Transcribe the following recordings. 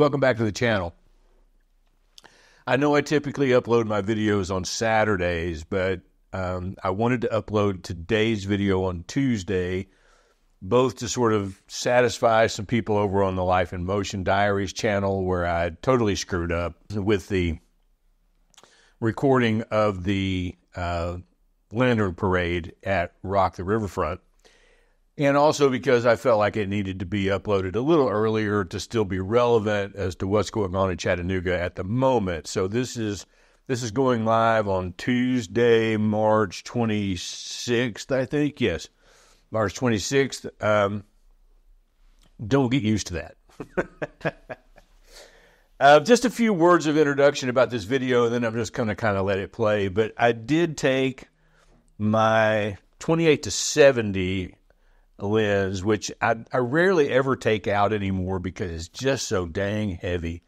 Welcome back to the channel. I know I typically upload my videos on Saturdays, but I wanted to upload today's video on Tuesday, both to sort of satisfy some people over on the Life in Motion Diaries channel where I totally screwed up with the recording of the Lantern Parade at Rock the Riverfront, and also because I felt like it needed to be uploaded a little earlier to still be relevant as to what's going on in Chattanooga at the moment. So this is going live on Tuesday, March 26th, I think. Yes, March 26th. Don't get used to that. Just a few words of introduction about this video, and then I'm just going to kind of let it play. But I did take my 28 to 70 lens, which I rarely ever take out anymore because it's just so dang heavy.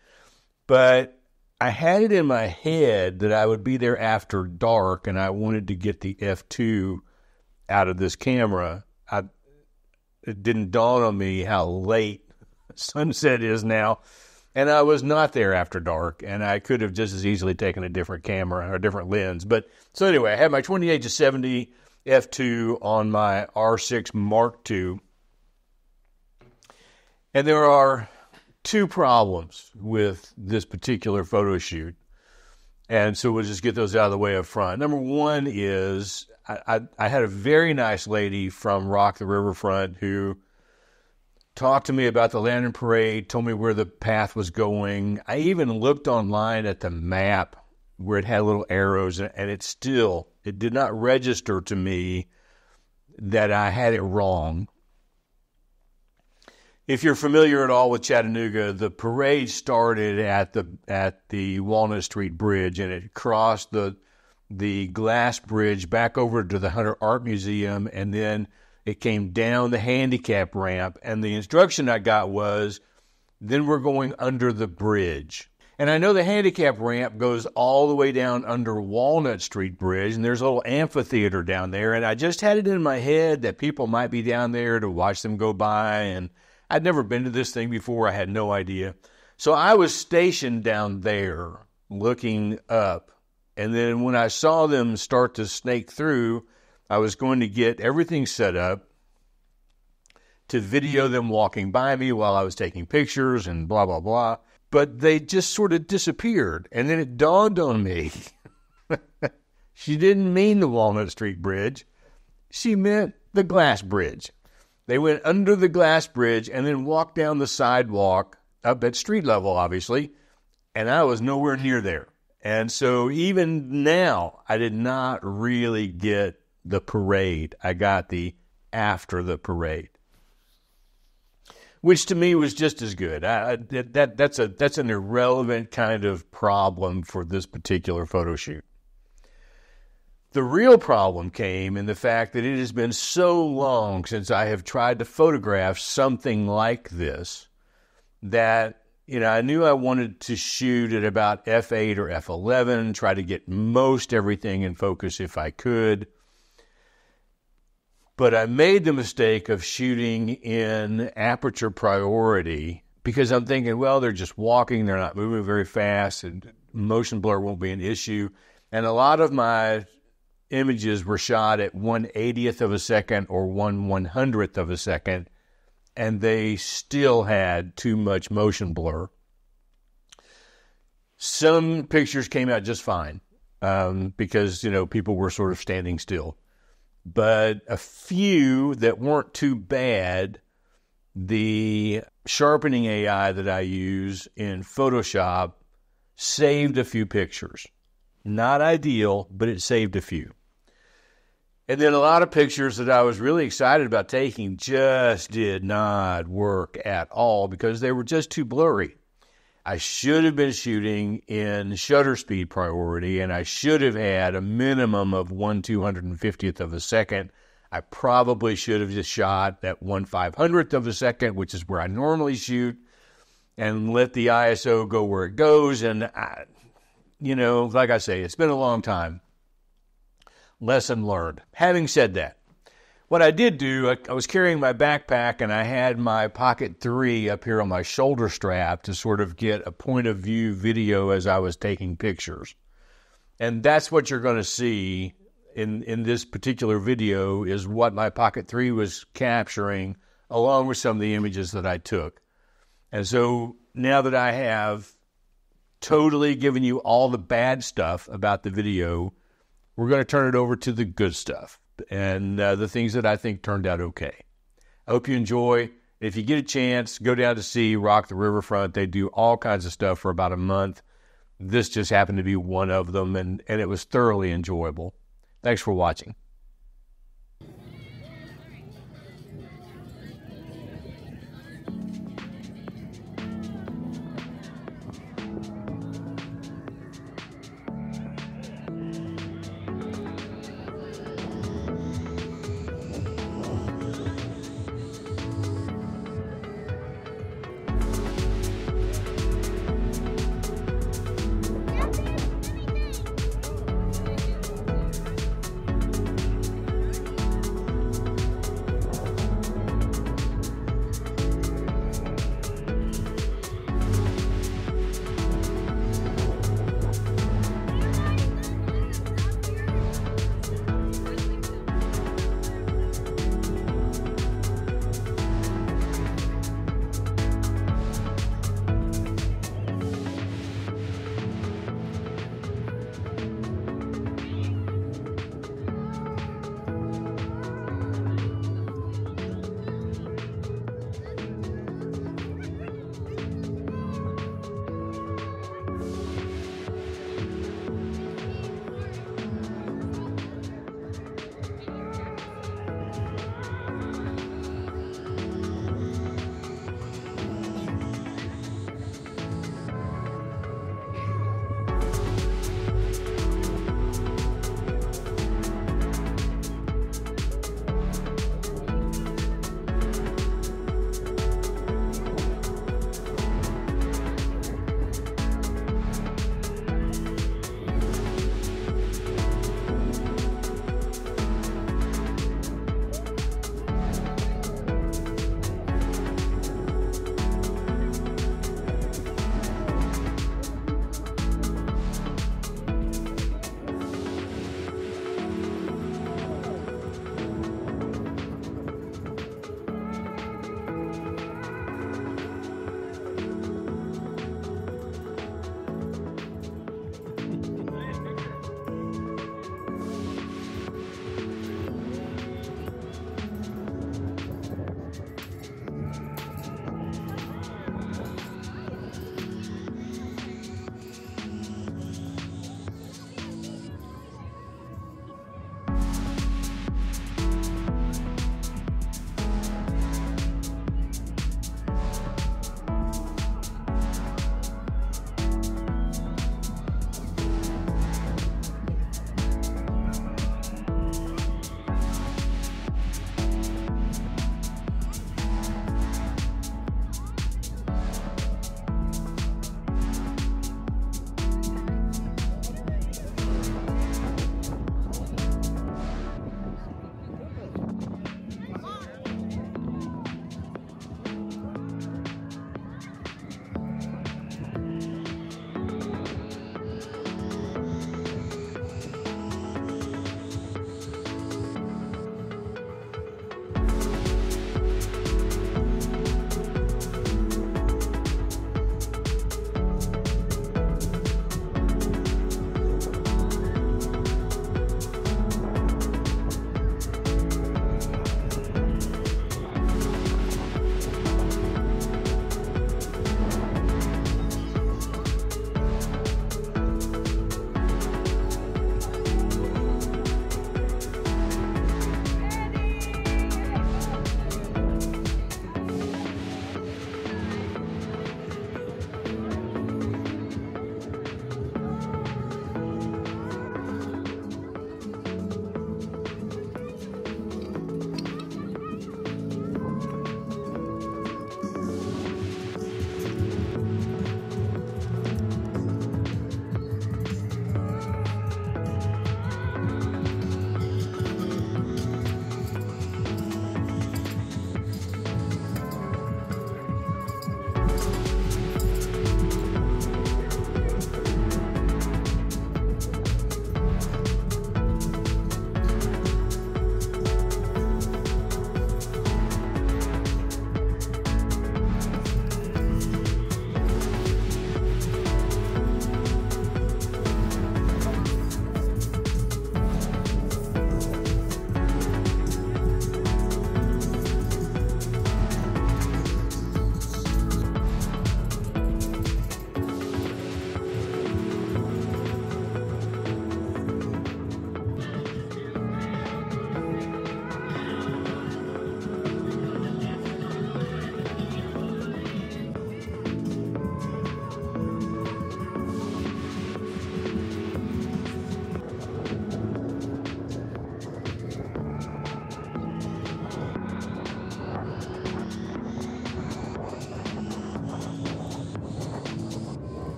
But I had it in my head that I would be there after dark, and I wanted to get the f2 out of this camera. It didn't dawn on me how late sunset is now, and I was not there after dark, and I could have just as easily taken a different camera or a different lens. But so anyway, I had my 28 to 70 f2 on my R6 Mark II, and there are two problems with this particular photo shoot, and so we'll just get those out of the way up front. Number one is I had a very nice lady from Rock the Riverfront who talked to me about the Lantern Parade, told me where the path was going. I even looked online at the map where it had little arrows, and it did not register to me that I had it wrong. If you're familiar at all with Chattanooga, the parade started at the Walnut Street Bridge, and it crossed the glass bridge back over to the Hunter Art Museum, and then it came down the handicap ramp, and the instruction I got was, then we're going under the bridge. And I know the handicap ramp goes all the way down under Walnut Street Bridge, and there's a little amphitheater down there, and I just had it in my head that people might be down there to watch them go by, and I'd never been to this thing before. I had no idea. So I was stationed down there looking up, and then when I saw them start to snake through, I was going to get everything set up to video them walking by me while I was taking pictures and blah, blah, blah. But they just sort of disappeared. And then it dawned on me. She didn't mean the Walnut Street Bridge. She meant the glass bridge. They went under the glass bridge and then walked down the sidewalk up at street level, obviously. And I was nowhere near there. And so even now, I did not really get the parade. I got the after the parade, which to me was just as good. That's an irrelevant kind of problem for this particular photo shoot. The real problem came in the fact that it has been so long since I have tried to photograph something like this that, you know, I knew I wanted to shoot at about f8 or f11, try to get most everything in focus if I could. But I made the mistake of shooting in aperture priority because I'm thinking, well, they're just walking, they're not moving very fast, and motion blur won't be an issue. And a lot of my images were shot at 1/80th of a second or 1/100th of a second, and they still had too much motion blur. Some pictures came out just fine because, you know, people were sort of standing still. But a few that weren't too bad, the sharpening AI that I use in Photoshop saved a few pictures. Not ideal, but it saved a few. And then a lot of pictures that I was really excited about taking just did not work at all because they were just too blurry. I should have been shooting in shutter speed priority, and I should have had a minimum of 1/250th of a second. I probably should have just shot at 1/500th of a second, which is where I normally shoot, and let the ISO go where it goes. And, you know, like I say, it's been a long time. Lesson learned. Having said that, What I did do, I was carrying my backpack and I had my Pocket 3 up here on my shoulder strap to sort of get a point of view video as I was taking pictures. And that's what you're going to see in this particular video is what my Pocket 3 was capturing along with some of the images that I took. And so now that I have totally given you all the bad stuff about the video, we're going to turn it over to the good stuff and the things that I think turned out okay. I hope you enjoy. If you get a chance, go down to see Rock the Riverfront. They do all kinds of stuff for about a month. This just happened to be one of them, and it was thoroughly enjoyable. Thanks for watching.